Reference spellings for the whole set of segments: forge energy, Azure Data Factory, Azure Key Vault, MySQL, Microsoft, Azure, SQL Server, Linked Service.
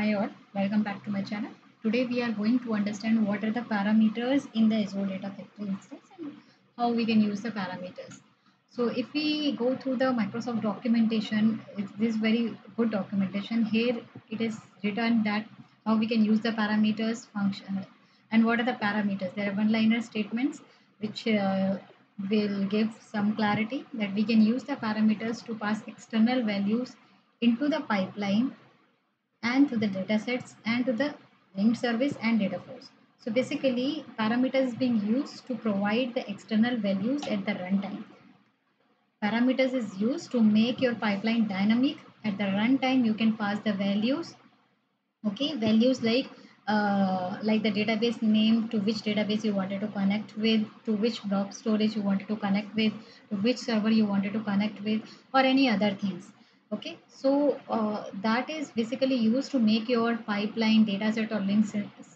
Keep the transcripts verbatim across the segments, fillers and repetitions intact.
Hi all, welcome back to my channel. Today we are going to understand what are the parameters in the Azure Data Factory instance and how we can use the parameters. So if we go through the Microsoft documentation, it's this very good documentation. Here it is written that how we can use the parameters function and what are the parameters. There are one-liner statements which uh, will give some clarity that we can use the parameters to pass external values into the pipeline and to the datasets and to the linked service and data force. So basically parameters being used to provide the external values at the runtime. Parameters is used to make your pipeline dynamic. At the runtime you can pass the values, okay, values like uh, like the database name, to which database you wanted to connect with, to which blob storage you wanted to connect with, to which server you wanted to connect with, or any other things. Okay, so uh, that is basically used to make your pipeline, dataset, or link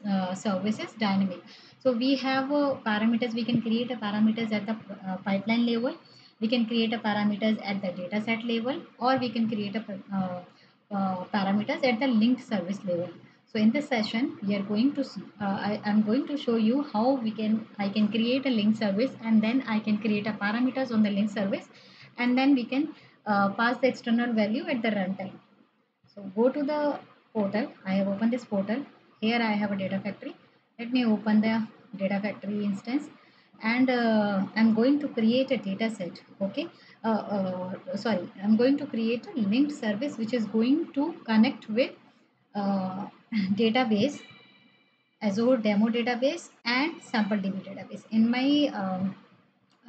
uh, services dynamic. So we have uh, parameters. We can create a parameters at the uh, pipeline level. We can create a parameters at the dataset level, or we can create a uh, uh, parameters at the linked service level. So in this session, we are going to. Uh, I am going to show you how we can. I can create a linked service, and then I can create a parameters on the linked service, and then we can. Uh, pass the external value at the runtime. So go to the portal. I have opened this portal. Here I have a data factory. Let me open the data factory instance, and uh, I'm going to create a data set. Okay, uh, uh, sorry, I'm going to create a linked service which is going to connect with uh, database, Azure demo database and sample D B database. In my um,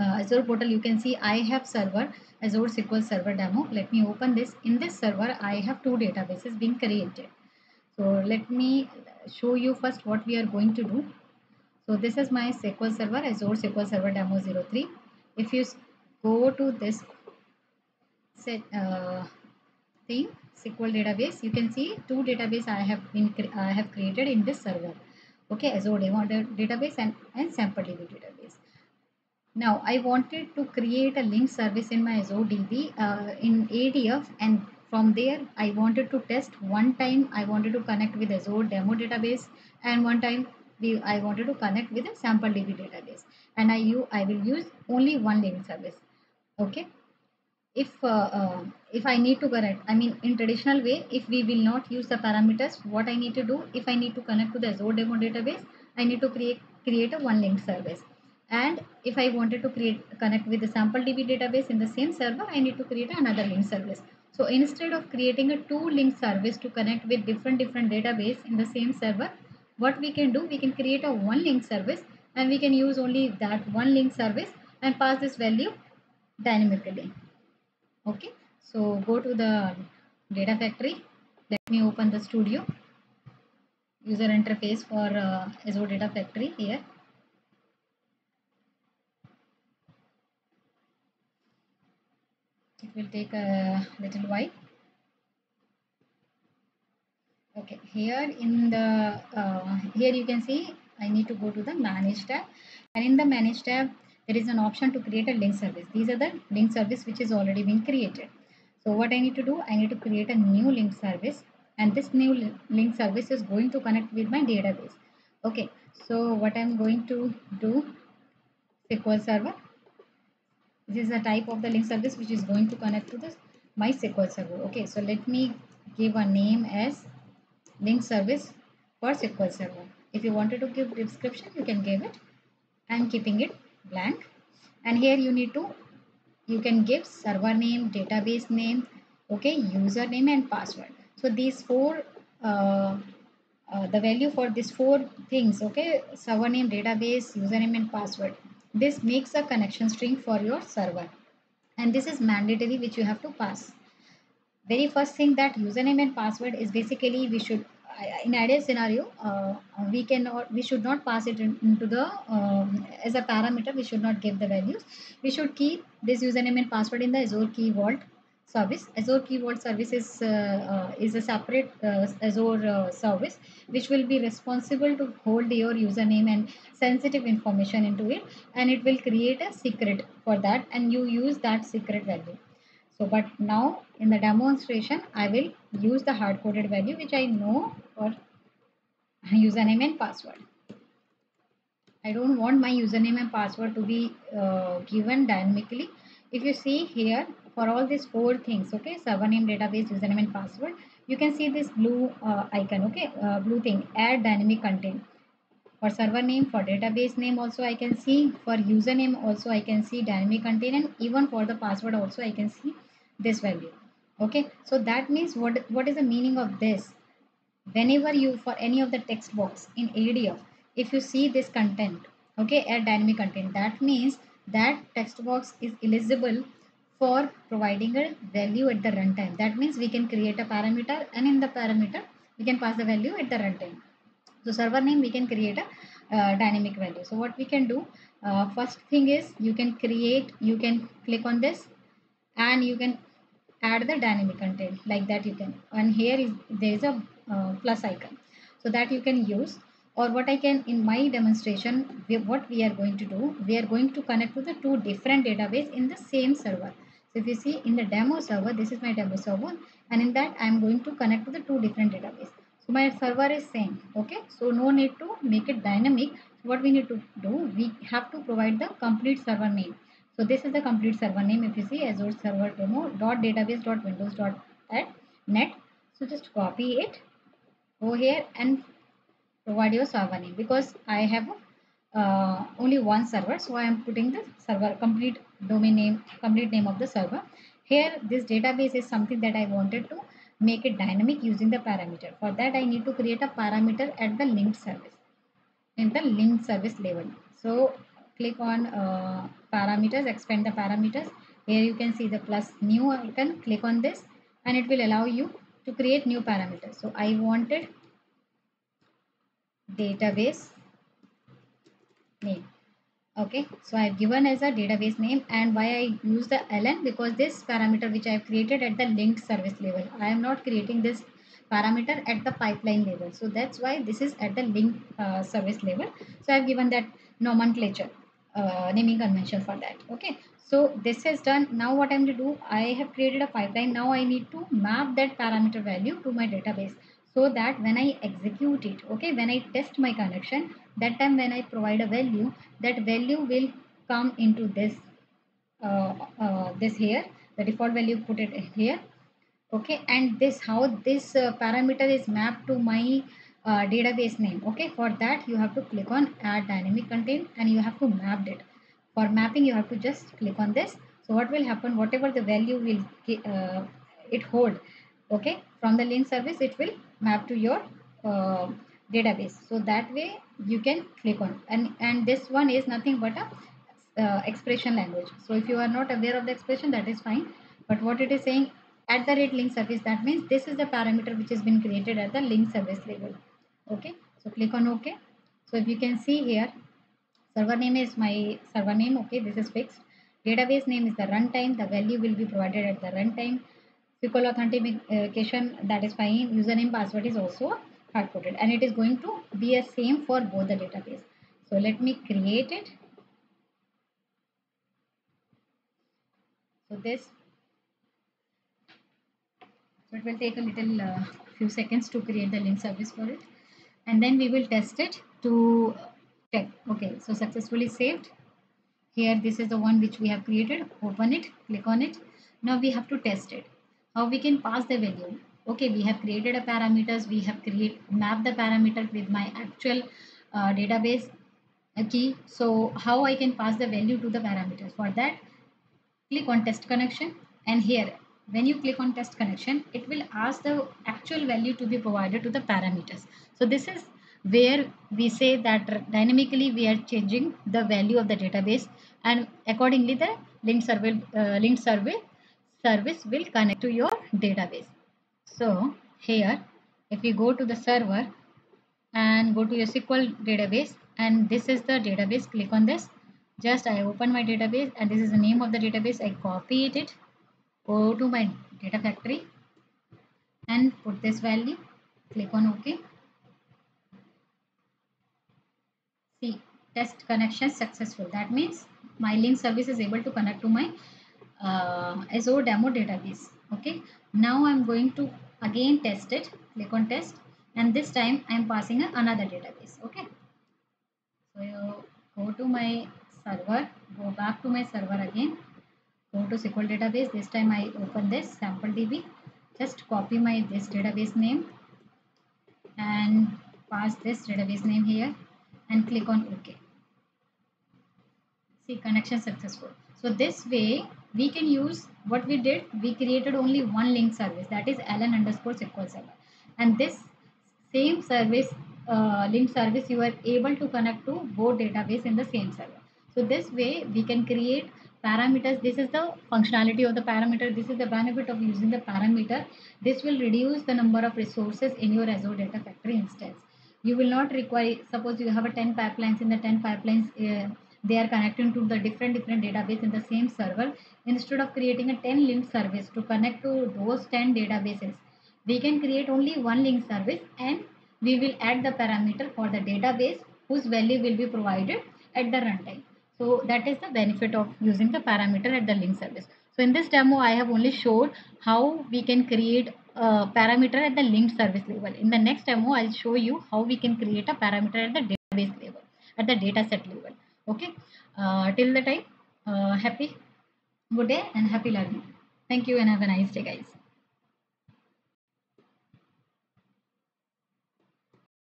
Uh, Azure portal you can see I have server Azure S Q L Server demo. Let me open this. In this server I have two databases being created. So let me show you first what we are going to do. So this is my S Q L Server, Azure S Q L Server demo zero three. If you go to this set uh, thing, S Q L database, you can see two database I have been I have created in this server. Okay, Azure demo database and, and sample D B database. Now I wanted to create a link service in my Azure D B uh, in A D F, and from there I wanted to test one time. I wanted to connect with Azure demo database, and one time we, I wanted to connect with a sample D B database, and I you I will use only one link service. Okay, if uh, uh, if I need to connect, I mean in traditional way, if we will not use the parameters, what I need to do? If I need to connect to the Azure demo database, I need to create create a one link service. And if I wanted to create connect with the sample D B database in the same server, I need to create another link service. So instead of creating a two link service to connect with different different database in the same server, what we can do, we can create a one link service, and we can use only that one link service and pass this value dynamically. Okay, so go to the data factory. Let me open the studio user interface for uh, Azure Data Factory here. It will take a little while. Okay, here in the uh, here you can see I need to go to the manage tab, and in the manage tab there is an option to create a link service. These are the link service which is already been created. So what I need to do, I need to create a new link service, and this new link service is going to connect with my database. Okay, so what I'm going to do, S Q L Server. This is the type of the link service which is going to connect to this MySQL Server. Okay, so let me give a name as link service for S Q L Server. If you wanted to give description, you can give it. I'm keeping it blank. And here you need to, you can give server name, database name, okay, username and password. So these four, uh, uh, the value for these four things, okay, server name, database, username and password. This makes a connection string for your server, and this is mandatory which you have to pass. Very first thing, that username and password is basically we should, in ideal scenario, uh, we can or we should not pass it in, into the um, as a parameter. We should not give the values. We should keep this username and password in the Azure Key Vault service. Azure Key Vault service is uh, uh, is a separate uh, Azure uh, service which will be responsible to hold your username and sensitive information into it, and it will create a secret for that, and you use that secret value. So, but now in the demonstration, I will use the hard-coded value which I know for username and password. I don't want my username and password to be uh, given dynamically. If you see here, for all these four things, okay, server name, database, username and password, you can see this blue uh, icon, okay, uh, blue thing, add dynamic content. For server name, for database name also I can see, for username also I can see dynamic content, and even for the password also I can see this value. Okay, so that means what, what is the meaning of this? Whenever you, for any of the text box in A D F, if you see this content, okay, add dynamic content, that means that text box is eligible for providing a value at the runtime. That means we can create a parameter, and in the parameter we can pass the value at the runtime. So server name we can create a uh, dynamic value. So what we can do, uh, first thing is you can create, you can click on this and you can add the dynamic content like that you can, and here is there is a uh, plus icon, so that you can use. Or what I can, in my demonstration, we, what we are going to do, we are going to connect to the two different database in the same server. So if you see in the demo server, this is my demo server, and in that I am going to connect to the two different database. So my server is same, okay, so no need to make it dynamic. What we need to do, we have to provide the complete server name. So this is the complete server name. If you see Azure Server Demo dot database dot windows dot net, so just copy it, go here and provide your server name, because I have uh, only one server, so I am putting the server complete domain name, complete name of the server. Here this database is something that I wanted to make it dynamic using the parameter. For that I need to create a parameter at the linked service, in the linked service level. So click on uh, parameters, expand the parameters. Here you can see the plus new icon, click on this and it will allow you to create new parameters. So I wanted database name, okay, so I have given as a database name. And why I use the ln, because this parameter which I have created at the linked service level, I am not creating this parameter at the pipeline level, so that's why this is at the linked uh, service level. So I have given that nomenclature, uh, naming convention for that. Okay, so this is done. Now what I am to do, I have created a pipeline. Now I need to map that parameter value to my database, so that when I execute it, okay, when I test my connection, that time when I provide a value, that value will come into this, uh, uh, this here, the default value, put it here, okay, and this, how this uh, parameter is mapped to my uh, database name, okay. For that you have to click on add dynamic content and you have to map it. For mapping you have to just click on this. So what will happen, whatever the value will uh, it hold, okay, from the link service it will map to your uh, database. So that way you can click on, and and this one is nothing but a uh, expression language. So if you are not aware of the expression, that is fine, but what it is saying, at the rate link service, that means this is the parameter which has been created at the link service level. Okay, so click on OK. So if you can see here, server name is my server name, okay, this is fixed. Database name is the runtime, the value will be provided at the runtime. S Q L authentication, that is fine. Username, password is also hard coded, and it is going to be a same for both the database. So let me create it. So this, so it will take a little uh, few seconds to create the link service for it, and then we will test it to check. Okay, so successfully saved. Here this is the one which we have created. Open it, click on it. Now we have to test it. How we can pass the value? Okay, we have created a parameters. We have create mapped the parameter with my actual uh, database key. So how I can pass the value to the parameters? For that, click on test connection, and here when you click on test connection, it will ask the actual value to be provided to the parameters. So this is where we say that dynamically we are changing the value of the database, and accordingly the linked survey uh, linked survey. service will connect to your database. So here if you go to the server and go to your S Q L database, and this is the database, click on this. Just I open my database, and this is the name of the database. I copied it, go to my data factory and put this value, click on OK. See, test connection successful. That means my link service is able to connect to my uh, Azure demo database. Okay, now I'm going to again test it. Click on test, and this time I'm passing another database. Okay, so you go to my server, go back to my server again, go to S Q L database. This time I open this sample D B. Just copy my this database name and pass this database name here and click on OK. See, connection successful. So this way we can use what we did. We created only one link service, that is Allen underscore S Q L Server, and this same service uh, link service you are able to connect to both database in the same server. So this way we can create parameters. This is the functionality of the parameter. This is the benefit of using the parameter. This will reduce the number of resources in your Azure Data Factory instance. You will not require, suppose you have a ten pipelines. In the ten pipelines, uh, they are connecting to the different different database in the same server. Instead of creating a ten link service to connect to those ten databases, we can create only one link service, and we will add the parameter for the database whose value will be provided at the runtime. So that is the benefit of using the parameter at the link service. So in this demo, I have only showed how we can create a parameter at the linked service level. In the next demo, I'll show you how we can create a parameter at the database level, at the dataset level. Okay. Uh, till the time, uh, happy, good day and happy learning. Thank you and have a nice day, guys.